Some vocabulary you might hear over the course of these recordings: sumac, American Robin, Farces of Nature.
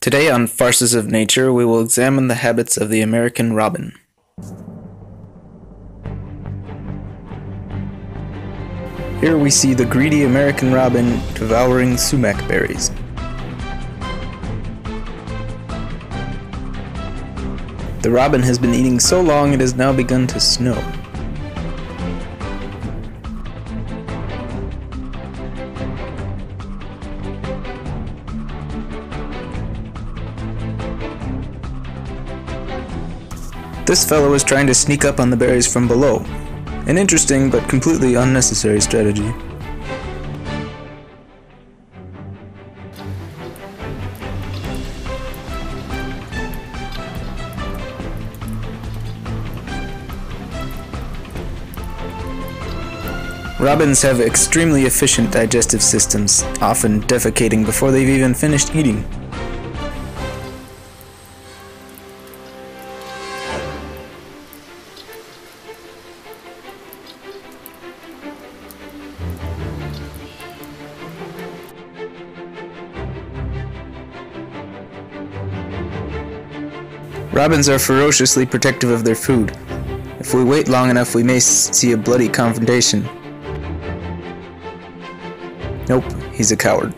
Today on Farces of Nature, we will examine the habits of the American robin. Here we see the greedy American robin devouring sumac berries. The robin has been eating so long it has now begun to snow. This fellow is trying to sneak up on the berries from below. An interesting but completely unnecessary strategy. Robins have extremely efficient digestive systems, often defecating before they've even finished eating. Robins are ferociously protective of their food. If we wait long enough, we may see a bloody confrontation. Nope, he's a coward.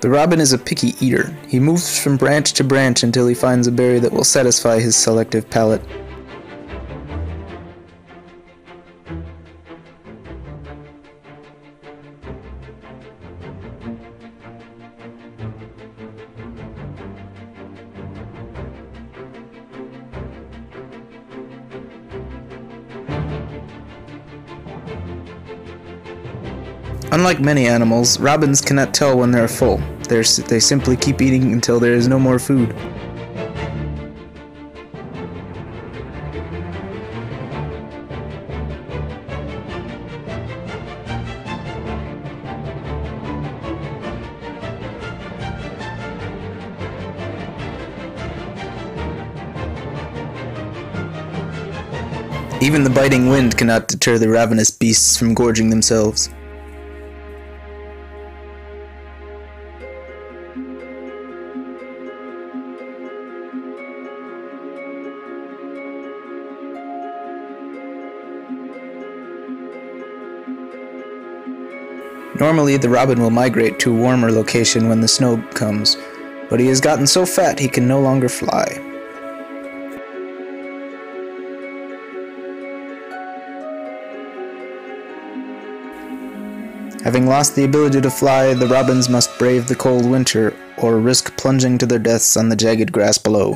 The robin is a picky eater. He moves from branch to branch until he finds a berry that will satisfy his selective palate. Unlike many animals, robins cannot tell when they are full. They simply keep eating until there is no more food. Even the biting wind cannot deter the ravenous beasts from gorging themselves. Normally, the robin will migrate to a warmer location when the snow comes, but he has gotten so fat he can no longer fly. Having lost the ability to fly, the robins must brave the cold winter or risk plunging to their deaths on the jagged grass below.